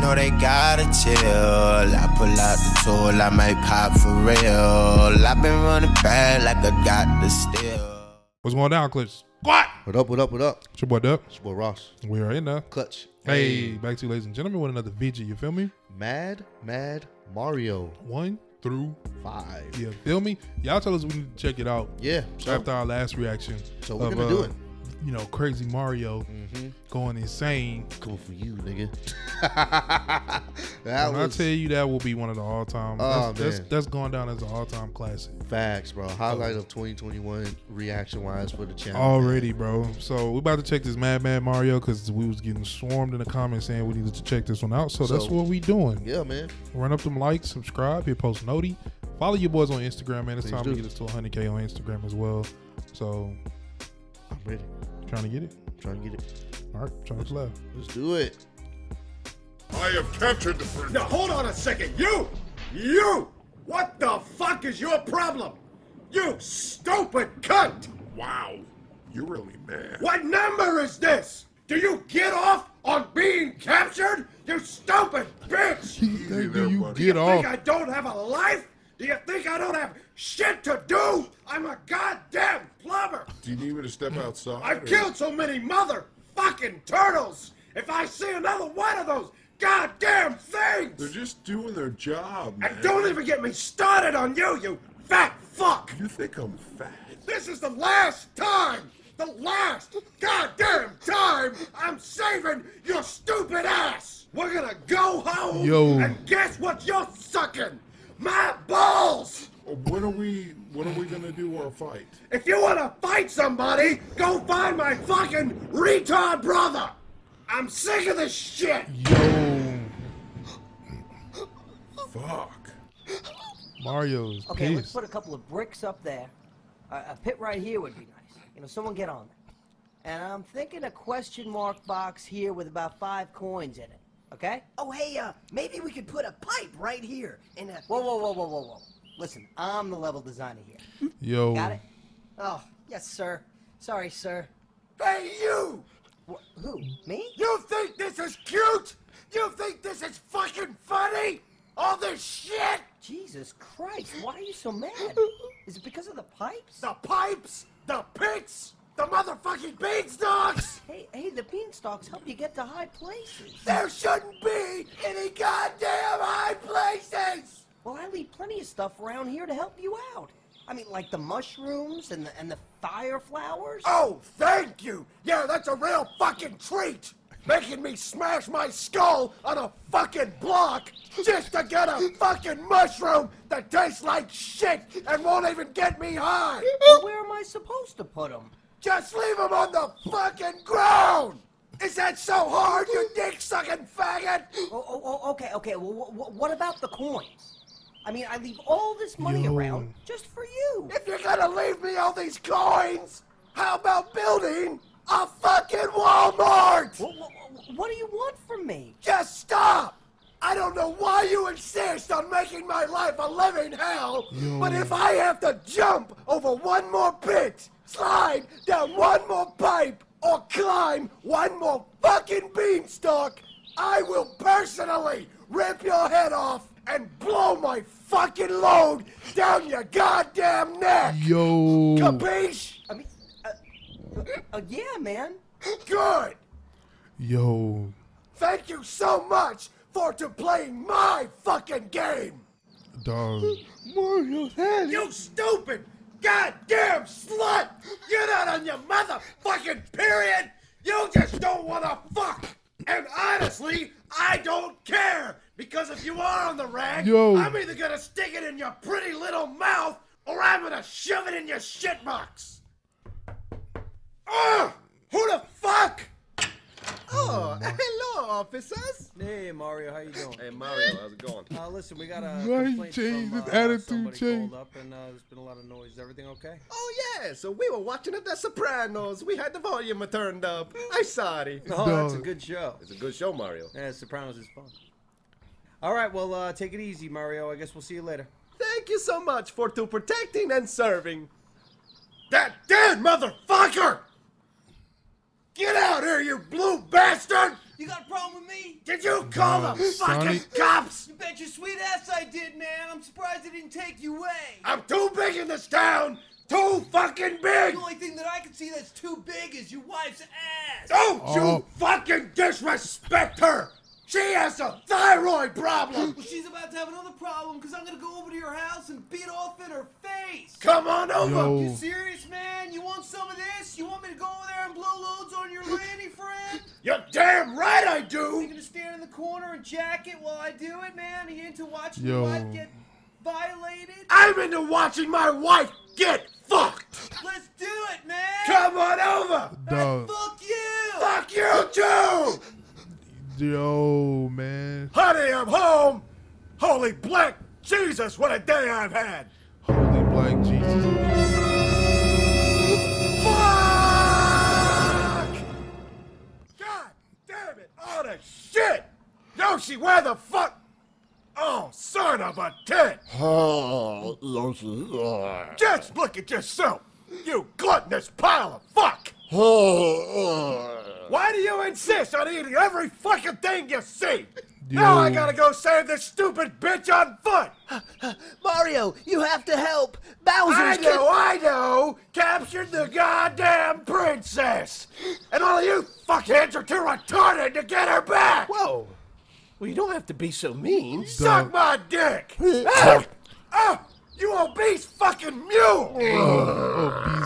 know they gotta chill. I pull out the tool, I might pop for real. I've been running bad like I got the steal. What's going down, Clutch? What? What up, what up, what up? It's your boy Dup. It's your boy Ross. We are in now. Clutch. Hey, back to you, ladies and gentlemen, with another VG, you feel me? Mad Mario. 1 through 5. Yeah, feel me? Y'all told us we need to check it out. Yeah. So after our last reaction. So we're gonna do it. You know, crazy Mario going insane. Cool for you, nigga. When I tell you, that will be one of the all-time. Oh, that's gone down as an all-time classic. Facts, bro. Highlight of 2021 reaction-wise for the channel. Already, bro. So we're about to check this Mad Mario because we was getting swarmed in the comments saying we needed to check this one out. So that's what we doing. Yeah, man. Run up them likes, subscribe, hit post noti. Follow your boys on Instagram, man. It's time to get us to 100K on Instagram as well. So I'm ready. Trying to get it. Trying to get it. All right, trying to left. Let's do it. I have captured the prisoner. Now hold on a second. You! What the fuck is your problem? You stupid cunt! Wow, you're really mad. What number is this? Do you get off on being captured? You stupid bitch! Do you think I don't have a life? Do you think I don't have shit to do? I'm a goddamn plumber. Do you need me to step outside? I've killed so many motherfucking turtles. If I see another one of those goddamn things. They're just doing their job, man. And don't even get me started on you, you fat fuck. You think I'm fat? This is the last time. The last goddamn time I'm saving your stupid ass. We're gonna go home. Yo. And guess what you're sucking? My balls! What are we gonna do our fight? If you wanna fight somebody, go find my fucking retard brother! I'm sick of this shit! Yo! Fuck. Mario's pissed. Okay, let's put a couple of bricks up there. A pit right here would be nice. You know, someone get on it. And I'm thinking a question mark box here with about 5 coins in it. Okay? Oh, hey, maybe we could put a pipe right here. And whoa. Listen, I'm the level designer here. Yo. Got it? Oh, yes, sir. Sorry, sir. Hey, you! Who? Me? You think this is cute? You think this is fucking funny? All this shit? Jesus Christ, why are you so mad? Is it because of the pipes? The pipes? The pits? The motherfucking beanstalks! Hey, the beanstalks help you get to high places. There shouldn't be any goddamn high places! Well, I leave plenty of stuff around here to help you out. I mean, like the mushrooms and the fire flowers. Oh, thank you! Yeah, that's a real fucking treat! Making me smash my skull on a fucking block just to get a fucking mushroom that tastes like shit and won't even get me high! Well, where am I supposed to put them? Just leave him on the fucking ground! Is that so hard, you dick-sucking faggot? Oh, okay. Well, what about the coins? I mean, I leave all this money around just for you. If you're gonna leave me all these coins, how about building a fucking Walmart? What do you want from me? Just stop! I don't know why you insist on making my life a living hell, but if I have to jump over one more pit, slide down one more pipe, or climb one more fucking beanstalk, I will personally rip your head off and blow my fucking load down your goddamn neck. Yo. Capiche? I mean, yeah, man. Good. Yo. Thank you so much for playing my fucking game. Dog. Mario's head. You stupid goddamn slut! You're not on your motherfucking period! You just don't wanna fuck! And honestly, I don't care! Because if you are on the rag, I'm either gonna stick it in your pretty little mouth or I'm gonna shove it in your shitbox! Ugh! Who the fuck? Oh, hello, officers! Hey, Mario, how you doing? Hey, Mario, how's it going? Listen, we got a complaint from somebody called up, and there's been a lot of noise. Everything okay? Oh, yeah, so we were watching The Sopranos. We had the volume turned up. I'm sorry. Oh, that's a good show. It's a good show, Mario. Yeah, Sopranos is fun. All right, well, take it easy, Mario. I guess we'll see you later. Thank you so much for protecting and serving. That dead motherfucker! Get out here, you blue bastard! You got a problem with me? Did you call the fucking cops? You bet your sweet ass I did, man. I'm surprised they didn't take you away. I'm too big in this town. Too fucking big! The only thing that I can see that's too big is your wife's ass! Don't you fucking disrespect her! She has a thyroid problem! Well, she's about to have another problem because I'm gonna go over to your house and beat off in her face! Come on over! Yo. You serious, man? You want some of this? You want me to go over there and blow loads on your lady friend? You're damn right I do! You gonna stand in the corner and jack it while I do it, man? Are you into watching your wife get violated? I'm into watching my wife get fucked! Let's do it, man! Come on over! And fuck you! Fuck you too! Yo, man. Honey, I'm home! Holy black Jesus, what a day I've had! Holy black Jesus. Fuck! God damn it, all that shit! Yoshi, where the fuck? Oh, son of a tit! Oh, Yoshi. Just look at yourself, you gluttonous pile of fuck! Why do you insist on eating every fucking thing you see? Yo. Now I gotta go save this stupid bitch on foot! Mario, you have to help! Bowser's I know! Captured the goddamn princess! And all you fuckheads are too retarded to get her back! Whoa! Well, you don't have to be so mean. Suck my dick! You obese fucking mule!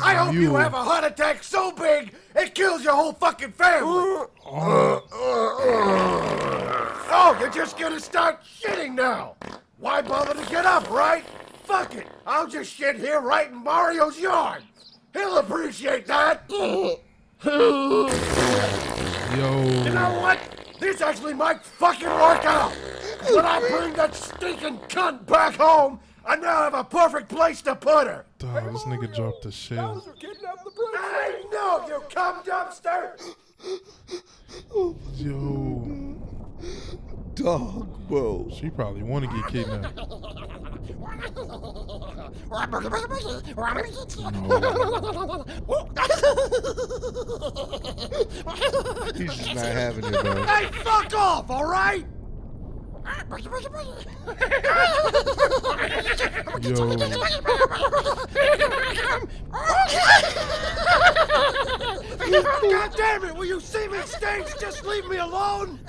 I hope you have a heart attack so big it kills your whole fucking family! Oh, you're just gonna start shitting now! Why bother to get up, right? Fuck it! I'll just shit here right in Mario's yard! He'll appreciate that! Yo. You know what? This actually might fucking work out! When I bring that stinking cunt back home, I now have a perfect place to put her! Dog, hey, this nigga dropped the shit. I know you cum dumpster! Yo. Dog, bro. She probably wanna get kidnapped. No. He's just not having it, bro. Hey, fuck off, alright? God damn it! Will you see me stinks? Just leave me alone,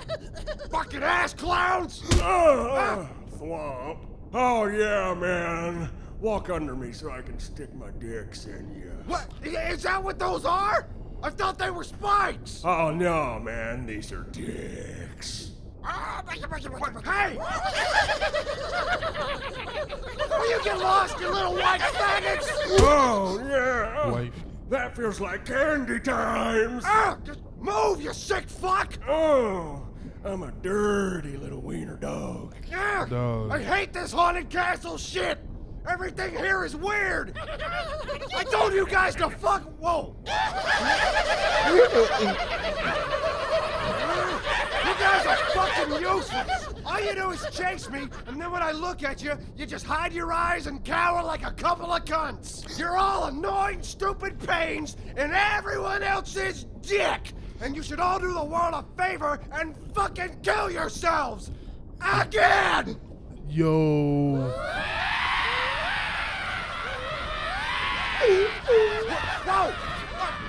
fucking ass clowns! Thwomp. Oh yeah, man. Walk under me so I can stick my dicks in you. What? Is that what those are? I thought they were spikes. Oh no, man. These are dicks. Hey! Will you get lost, you little white faggots? Oh, yeah. Wife. That feels like candy times. Just move, you sick fuck. Oh, I'm a dirty little wiener dog. Yeah, dog. I hate this haunted castle shit. Everything here is weird. I told you guys to fuck. Whoa. You guys are fucking useless! All you do is chase me, and then when I look at you, you just hide your eyes and cower like a couple of cunts! You're all annoying, stupid pains, and everyone else is dick! And you should all do the world a favor and fucking kill yourselves! Again! Yo... No!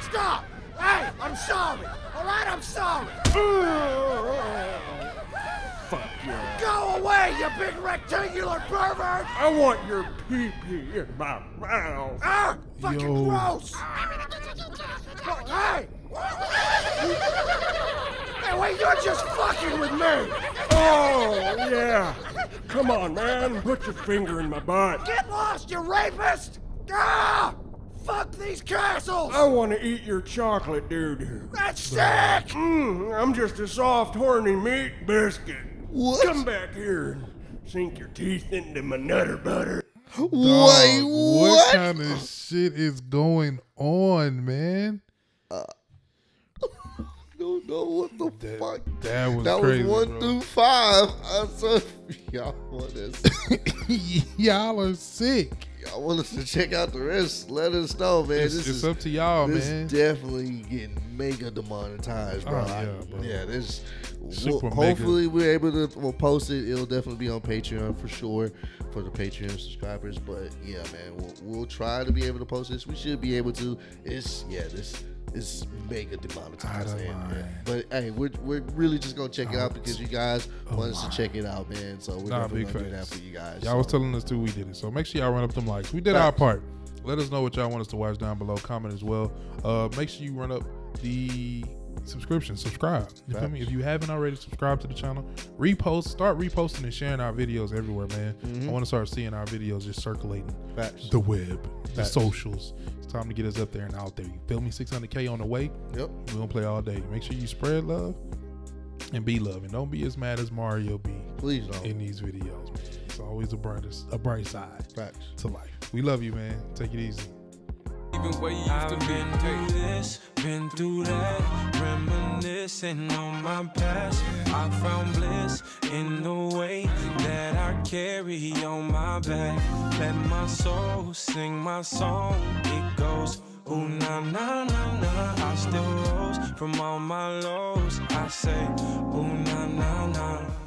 Stop! Hey, I'm sorry! Alright, I'm sorry! Fuck you. Go away, you big rectangular pervert! I want your pee-pee in my mouth! Ah! Fucking gross! Hey! Hey, wait, you're just fucking with me! Oh, yeah! Come on, man, put your finger in my butt! Get lost, you rapist! Ah! Fuck these castles! I want to eat your chocolate doo-doo. That's sick! I'm just a soft, horny meat biscuit. What? Come back here and sink your teeth into my nutter butter. Dog, wait, what kind of shit is going on, man? don't know what the fuck. That was crazy, one bro. Through five. I said, y'all want this? Y'all are sick. Y'all want us to check out the rest? Let us know, man. It's up to y'all, man. This definitely getting mega demonetized, bro. Oh, yeah, bro. Yeah, this. Hopefully we're able to post it. It'll definitely be on Patreon for sure for the Patreon subscribers. But yeah, man, we'll try to be able to post this. We should be able to. It's yeah, this is mega demonetized. But hey, we're really just gonna check it out because you guys want us to check it out, man. So we're definitely gonna do that for you guys. Y'all was telling us too, we did it. So make sure y'all run up them likes. We did our part. Let us know what y'all want us to watch down below. Comment as well. Make sure you run up the subscription, subscribe. You feel me? If you haven't already, subscribe to the channel. Repost, start reposting and sharing our videos everywhere, man. I want to start seeing our videos just circulating the web, the socials. It's time to get us up there and out there. You feel me? 600K on the way. Yep. We're gonna play all day. Make sure you spread love and be love, and don't be as mad as Mario be. Please don't. In these videos, man. It's always a bright side to life. We love you, man. Take it easy. Even way you used I've to be. Been through this, been through that, reminiscing on my past. I found bliss in the way that I carry on my back. Let my soul sing my song. It goes, ooh na na na na. I still rose from all my lows. I say, ooh na na na.